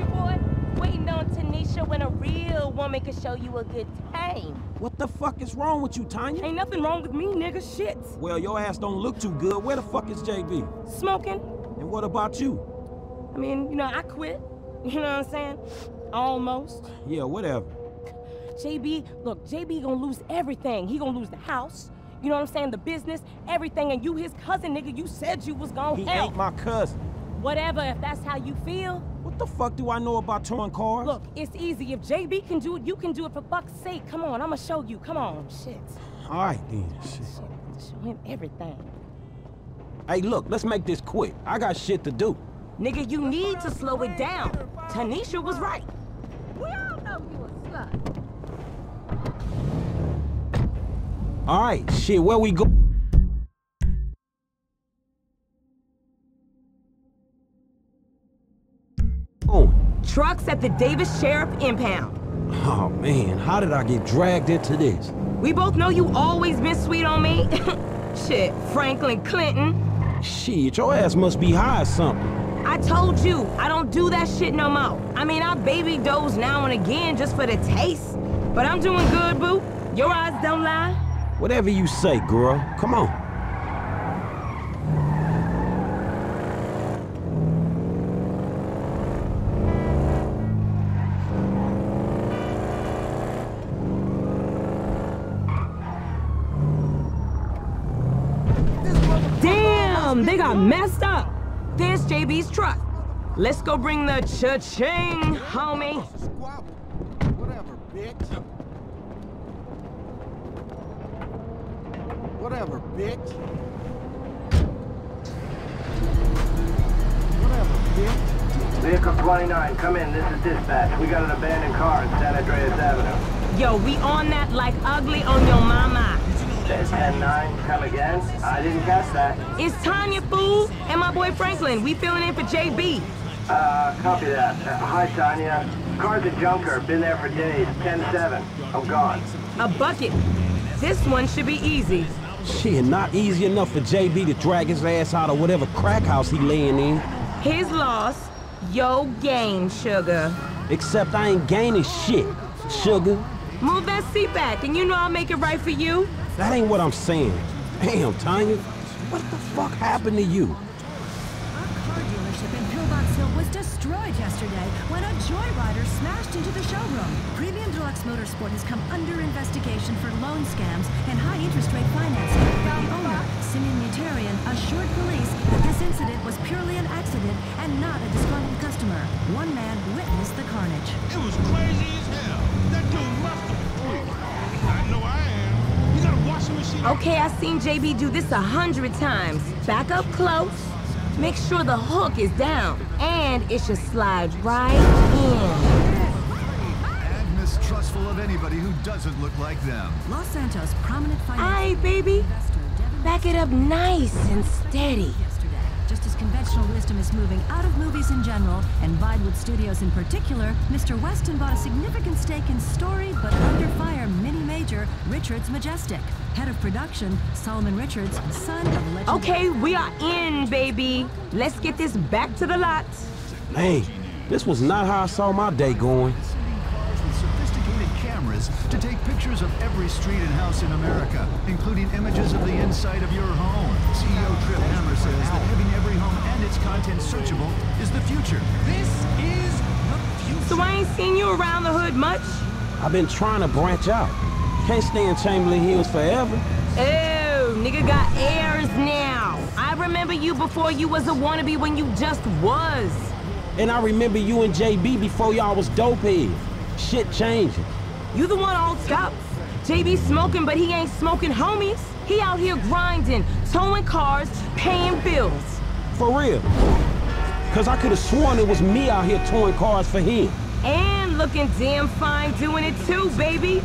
your boy? Waiting on Tanisha when a real woman can show you a good time. What the fuck is wrong with you, Tanya? Ain't nothing wrong with me, nigga, shit. Well, your ass don't look too good. Where the fuck is JB? Smoking. And what about you? I mean, you know, I quit. You know what I'm saying? Almost. Yeah, whatever. JB, look, JB gonna lose everything. He gonna lose the house, you know what I'm saying, the business, everything, and you his cousin, nigga. You said you was gonna help. He ain't my cousin. Whatever, if that's how you feel. What the fuck do I know about towing cars? Look, it's easy. If JB can do it, you can do it, for fuck's sake. Come on, I'ma show you. Come on, shit. All right, then, shit. Show him everything. Hey, look, let's make this quick. I got shit to do. Nigga, you need to slow it down. Tanisha was right. We all know you a slut. All right, shit, where we go? Oh. Trucks at the Davis Sheriff Impound. Oh, man, how did I get dragged into this? We both know you always been sweet on me. Shit, Franklin Clinton. Shit, your ass must be high or something. I told you, I don't do that shit no more. I mean, I baby doze now and again just for the taste. But I'm doing good, boo. Your eyes don't lie. Whatever you say, girl. Come on. Damn, they got messed up. There's JB's truck. Let's go bring the cha-ching, homie. Whatever, bitch. Whatever, bitch. Whatever, bitch. Vehicle 29, come in. This is dispatch. We got an abandoned car at San Andreas Avenue. Yo, we on that like ugly on your mama. Says 10-9, come again? I didn't catch that. It's Tanya, fool, and my boy Franklin. We filling in for JB. Copy that. Hi, Tanya. Car's a junker. Been there for days. 10-7. I'm gone. A bucket. This one should be easy. Shit, not easy enough for JB to drag his ass out of whatever crack house he laying in. His loss, yo gain, sugar. Except I ain't gaining shit, sugar. Move that seat back, and you know I'll make it right for you. That ain't what I'm saying. Damn, Tanya, what the fuck happened to you? Our car dealership in Pillbox Hill was destroyed yesterday when a joyrider smashed into the showroom. Premium Deluxe Motorsport has come under investigation for loan scams and high-interest rate financing. The owner, Simeon Mutarian, assured police that this incident was purely an accident and not a disgruntled customer. One man witnessed the carnage. It was crazy as hell. That dude must have been freaked. I know I am. You got a washing machine? Okay, I've seen JB do this 100 times. Back up close. Make sure the hook is down, and it should slide right in. And mistrustful of anybody who doesn't look like them. Los Santos, prominent financial... Aye, baby. Back it up nice and steady. Just as conventional wisdom is moving out of movies in general, and Vinewood Studios in particular, Mr. Weston bought a significant stake in story, but under fire mini-major Richard's Majestic. Head of production, Solomon Richards, son of legend... Okay, we are in, baby. Let's get this back to the lot. Hey, this was not how I saw my day going. ...cars with sophisticated cameras to take pictures of every street and house in America, including images of the inside of your home. CEO Tripp Hammer says that having every home and its content searchable is the future. This is the future. So I ain't seen you around the hood much? I've been trying to branch out. Can't stay in Chamberlain Hills forever. Oh, nigga got airs now. I remember you before you was a wannabe when you just was. And I remember you and JB before y'all was dope heads. Shit changing. You the one all tough. JB smoking, but he ain't smoking homies. He out here grinding, towing cars, paying bills. For real. Cause I could have sworn it was me out here towing cars for him. And looking damn fine doing it too, baby.